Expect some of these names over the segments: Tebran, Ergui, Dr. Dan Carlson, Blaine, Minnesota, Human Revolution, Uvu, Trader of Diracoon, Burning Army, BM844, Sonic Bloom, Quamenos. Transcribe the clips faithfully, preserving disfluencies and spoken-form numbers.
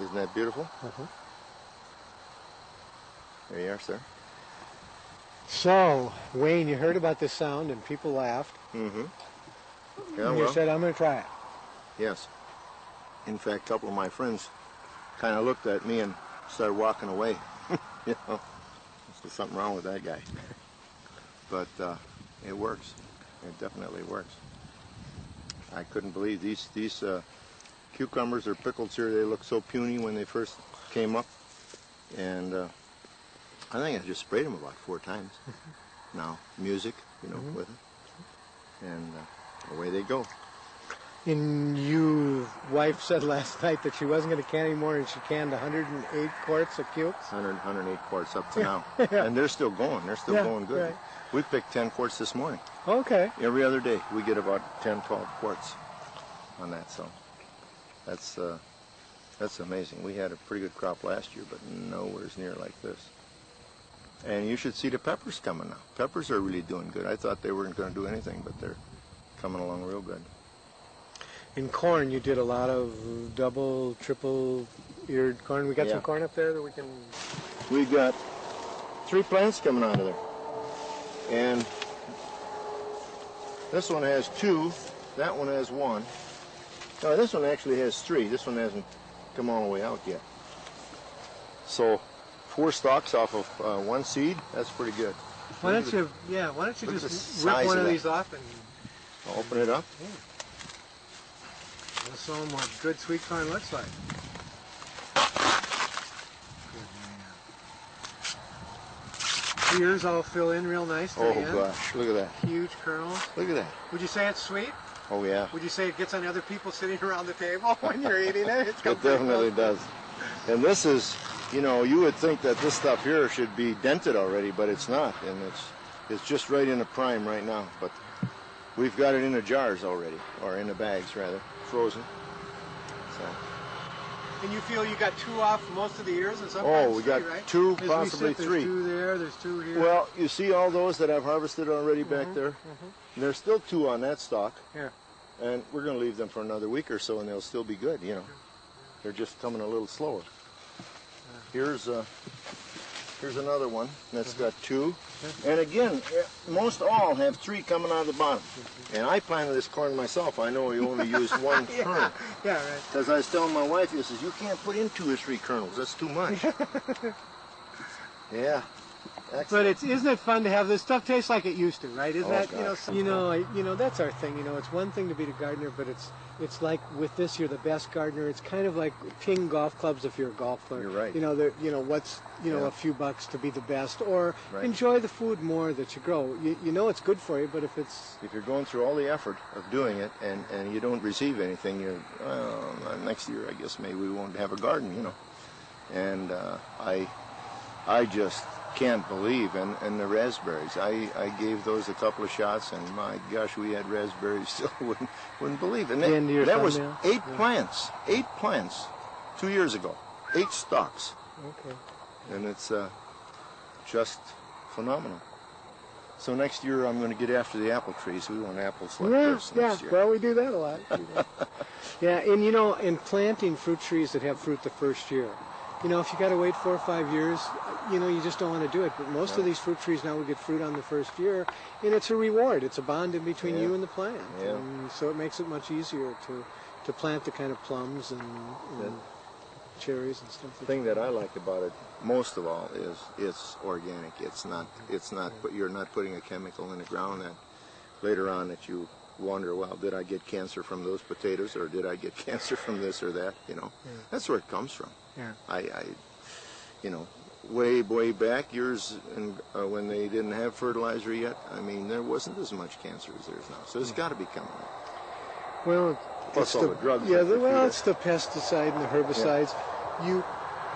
Isn't that beautiful? Uh-huh. There you are, sir. So, Wayne, you heard about this sound and people laughed. Mm-hmm. Yeah, and you well, said, I'm going to try it. Yes. In fact, a couple of my friends kind of looked at me and started walking away. You know, there's something wrong with that guy. But uh, it works. It definitely works. I couldn't believe these these uh, cucumbers or pickles here. They look so puny when they first came up, and uh, I think I just sprayed them about four times. Now music, you know, mm-hmm. with it, and uh, away they go. And your wife said last night that she wasn't going to can anymore, and she canned one hundred eight quarts of cukes. one hundred, one hundred eight quarts up to now. Yeah. And they're still going. They're still yeah, going good. Right. We picked ten quarts this morning. Okay. Every other day, we get about ten, twelve quarts on that. So that's, uh, that's amazing. We had a pretty good crop last year, but nowhere near like this. And you should see the peppers coming now. Peppers are really doing good. I thought they weren't going to do anything, but they're coming along real good. In corn, you did a lot of double, triple-eared corn. We got yeah. some corn up there that we can... We got three plants coming out of there. And this one has two, that one has one. No, this one actually has three. This one hasn't come all the way out yet. So four stalks off of uh, one seed, that's pretty good. Why don't you, yeah, why don't you just rip one of these off and... I'll open it up. Yeah. Let's show them what good sweet corn looks like. Good man. Ears all fill in real nice. Oh end. Gosh, look at that. Huge kernels. Look at that. Would you say it's sweet? Oh yeah. Would you say it gets on other people sitting around the table when you're eating it? It's it definitely does. And this is, you know, you would think that this stuff here should be dented already, but it's not. And it's, it's just right in the prime right now. But we've got it in the jars already, or in the bags rather. Frozen. So. And you feel you got two off most of the ears, and sometimes oh, we got three, right? two, As possibly we sit, three. There's two there. There's two here. Well, you see all those that I've harvested already mm-hmm, back there. Mm-hmm. There's still two on that stalk. Yeah. And we're going to leave them for another week or so, and they'll still be good. You know, they're just coming a little slower. Yeah. Here's a. Uh, here's another one. That's got two. And again, most all have three coming out of the bottom. And I planted this corn myself. I know you only use one yeah, kernel. Yeah, right. Because I was telling my wife, he says, you can't put in two or three kernels. That's too much. Yeah. Excellent. But it's, isn't it fun to have this stuff taste like it used to, right? Isn't oh, that, gosh. you know, you know, you know, that's our thing. You know, it's one thing to be the gardener, but it's, it's like with this, you're the best gardener. It's kind of like King golf clubs if you're a golf player. You're right. You know, the, you know, what's, you know, yeah. a few bucks to be the best, or right. enjoy the food more that you grow. You, you know, it's good for you, but if it's if you're going through all the effort of doing it and and you don't receive anything, you're well, next year, I guess maybe we won't have a garden, you know. And uh, I, I just. can't believe, and, and the raspberries. I, I gave those a couple of shots, and my gosh, we had raspberries still wouldn't, wouldn't believe it. And that, that was now. eight yeah. plants, eight plants two years ago, eight stalks. Okay. And it's uh, just phenomenal. So next year I'm going to get after the apple trees. We want apples like yeah, this next yeah. year. Well, we do that a lot. Yeah, and you know, in planting fruit trees that have fruit the first year, you know, if you got to wait four or five years, you know, you just don't want to do it. But most yeah. of these fruit trees now will get fruit on the first year, and it's a reward. It's a bond in between yeah. you and the plant. Yeah. And so it makes it much easier to, to plant the kind of plums and, and cherries and stuff. The thing that I like about it most of all is it's organic. It's not, it's not, but you're not putting a chemical in the ground that later on that you wonder, well, did I get cancer from those potatoes, or did I get cancer from this or that? You know, yeah. that's where it comes from. Yeah. I, I, you know, way, way back years and uh, when they didn't have fertilizer yet, I mean, there wasn't as much cancer as there is now. So it's got to be coming up. Well, plus all the, the drugs. Yeah, the, well, it's the pesticide and the herbicides. Yeah. You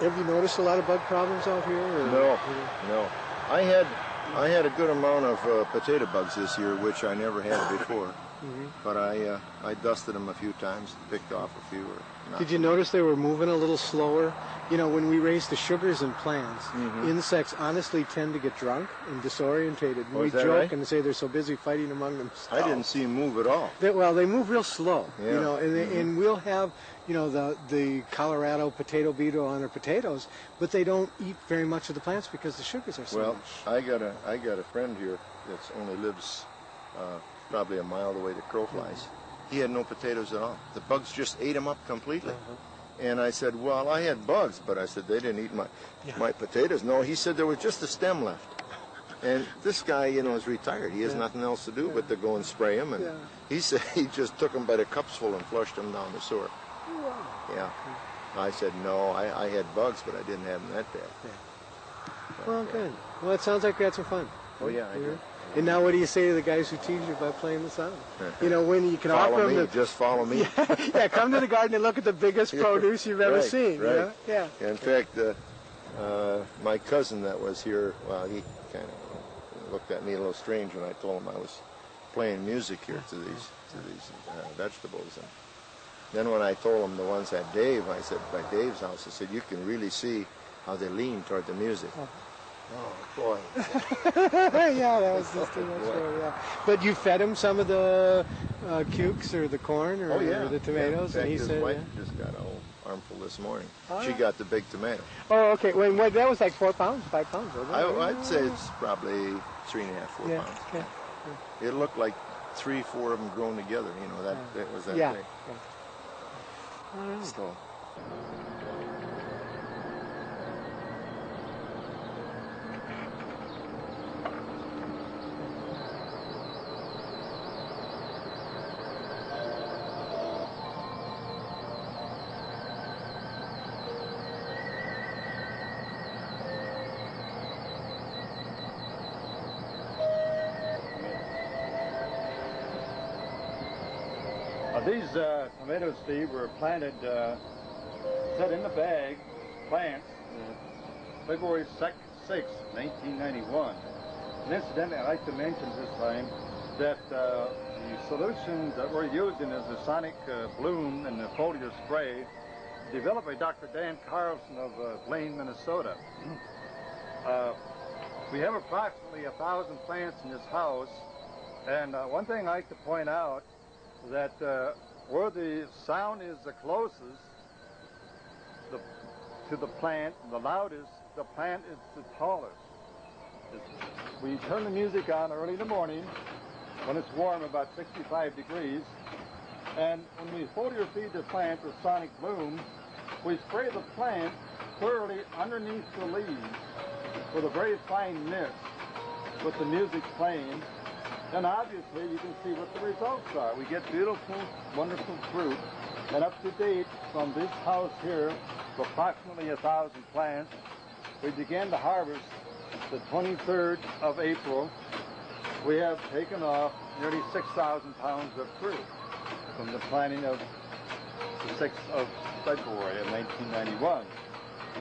have you noticed a lot of bug problems out here? Or, no, you know? no. I had I had a good amount of uh, potato bugs this year, which I never had before. Mm-hmm. But I uh, I dusted them a few times, picked off a few. Or not. Did you notice they were moving a little slower? You know, when we raise the sugars in plants, mm-hmm. insects honestly tend to get drunk and disorientated. Oh, we joke right? and say they're so busy fighting among themselves. I didn't see them move at all. They, well, they move real slow. Yeah. You know, and, mm-hmm. they, and we'll have you know the the Colorado potato beetle on our potatoes, but they don't eat very much of the plants because the sugars are so well, much. Well, I got a I got a friend here that's only lives. Uh, probably a mile away to crow flies. Mm-hmm. He had no potatoes at all. The bugs just ate them up completely. Mm-hmm. And I said, well, I had bugs, but I said, they didn't eat my, yeah. my potatoes. No, he said there was just a stem left. And this guy, you know, is retired. He has yeah. nothing else to do yeah. but to go and spray them. And yeah. he said he just took them by the cups full and flushed them down the sewer. Wow. Yeah. I said, no, I, I had bugs, but I didn't have them that bad. Yeah. But, well, good. Yeah. Well, it sounds like we had some fun. Oh, yeah, I yeah. did. And now what do you say to the guys who teach you by playing the sound? You know, when you can follow offer them... Follow me, to, just follow me. Yeah, yeah, come to the garden and look at the biggest produce you've ever right, seen. Right. You know? Yeah. In fact, uh, uh, my cousin that was here, well, he kind of looked at me a little strange when I told him I was playing music here to these to these uh, vegetables. And then when I told him the ones at Dave, I said, by Dave's house, I said, you can really see how they lean toward the music. Uh-huh. Oh, boy. Yeah, that was just too much for yeah. But you fed him some of the uh, cukes or the corn or, oh, yeah. or the tomatoes? Yeah, in fact, and he his said, wife yeah. just got a whole armful this morning. Oh, she yeah. got the big tomato. Oh, okay. Well, well, that was like four pounds, five pounds, wasn't it? I, I'd say it's probably three and a half, four yeah. pounds. Yeah. Yeah. It looked like three, four of them grown together. You know, that, yeah. that was that yeah. day. Yeah. All right. So, These uh, tomatoes, Steve, were planted, uh, set in the bag, plants, uh, February sixth, nineteen ninety-one. And incidentally, I'd like to mention this time that uh, the solution that we're using is the Sonic uh, Bloom and the foliar spray developed by Doctor Dan Carlson of uh, Blaine, Minnesota. uh, we have approximately a thousand plants in this house, and uh, one thing I'd like to point out that uh, where the sound is the closest the, to the plant, the loudest, the plant is the tallest. It's, we turn the music on early in the morning when it's warm, about sixty-five degrees, and when we foliar feed the plant with Sonic Bloom, we spray the plant thoroughly underneath the leaves with a very fine mist with the music playing. And obviously, you can see what the results are. We get beautiful, wonderful fruit. And up to date, from this house here, approximately a thousand plants, we began to harvest the twenty-third of April. We have taken off nearly six thousand pounds of fruit from the planting of the sixth of February of nineteen ninety-one.